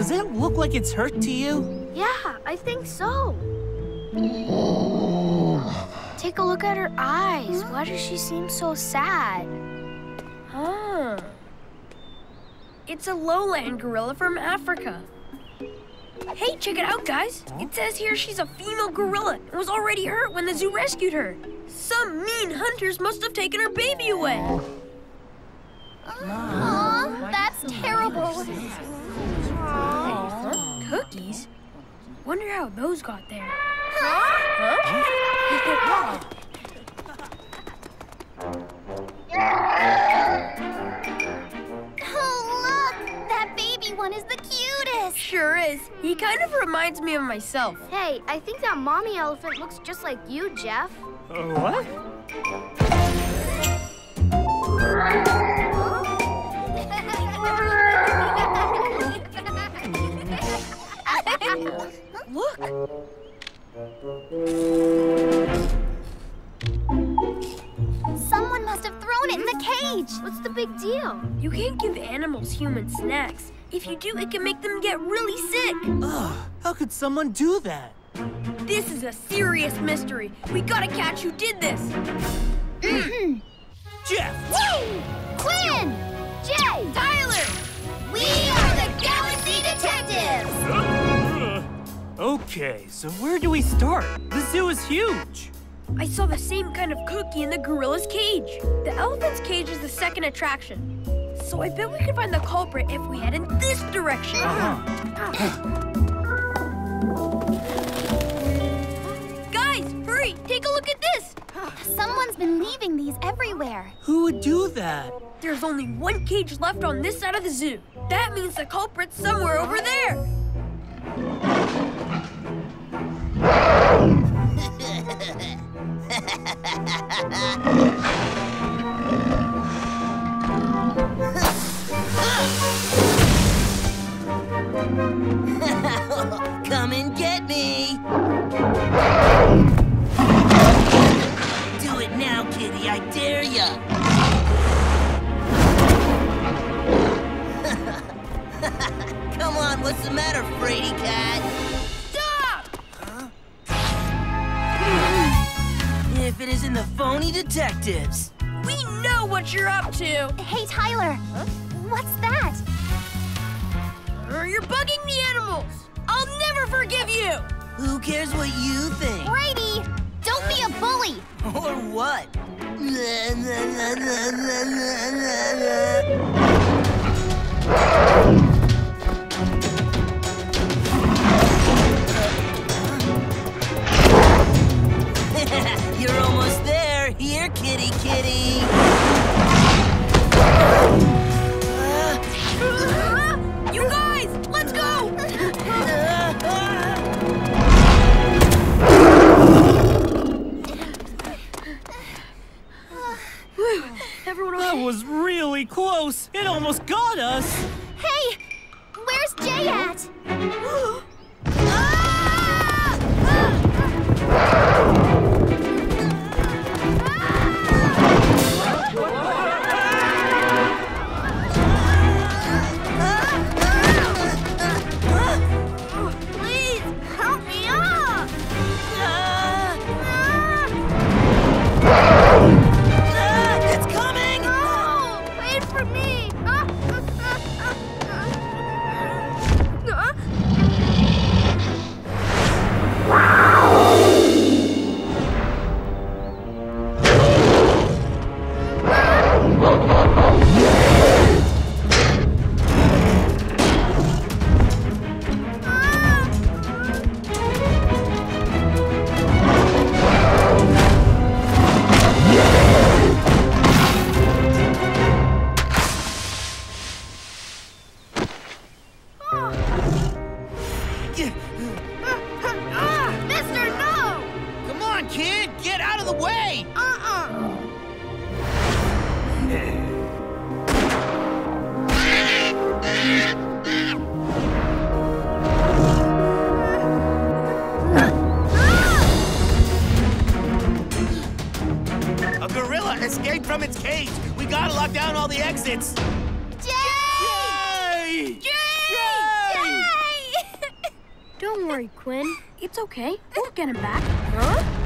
Does it look like it's hurt to you? Yeah, I think so. Take a look at her eyes. Why does she seem so sad? Huh. It's a lowland gorilla from Africa. Hey, check it out, guys. It says here she's a female gorilla and was already hurt when the zoo rescued her. Some mean hunters must have taken her baby away. Aww, that's terrible. Aww. Cookies? Wonder how those got there. Huh? Huh? Oh, look! That baby one is the cutest! Sure is. He kind of reminds me of myself. Hey, I think that mommy elephant looks just like you, Jeff. What? Huh? Look! Someone must have thrown it in the cage! What's the big deal? You can't give animals human snacks. If you do, it can make them get really sick. Ugh, how could someone do that? This is a serious mystery. We gotta catch who did this. Jeff! Woo! Quinn! Jay! Tyler! We are the Galaxy Detectives! Okay, so where do we start? The zoo is huge. I saw the same kind of cookie in the gorilla's cage. The elephant's cage is the second attraction. So I bet we could find the culprit if we head in this direction. Guys, hurry, take a look at this. Someone's been leaving these everywhere. Who would do that? There's only one cage left on this side of the zoo. That means the culprit's somewhere over there. Come and get me! Do it now, kitty, I dare ya! Come on, what's the matter, Brady Cat? If it isn't the phony detectives. We know what you're up to. Hey, Tyler. Huh? What's that? You're bugging the animals. I'll never forgive you. Who cares what you think? Brady, don't be a bully. Or what? You're almost there. Here, kitty, kitty. You guys, let's go. Everyone, that was really close. It almost got us. Hey, where's Jay at? Exits. Jay! Jay! Jay! Jay! Jay! worry, Quinn. It's okay. We'll get him back. Huh?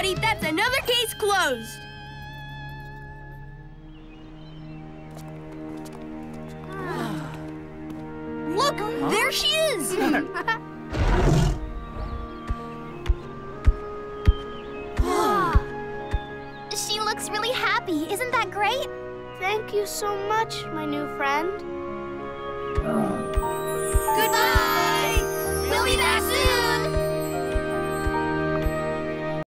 everybody, that's another case closed. Look, there she is. She looks really happy. Isn't that great? Thank you so much, my new friend. Goodbye.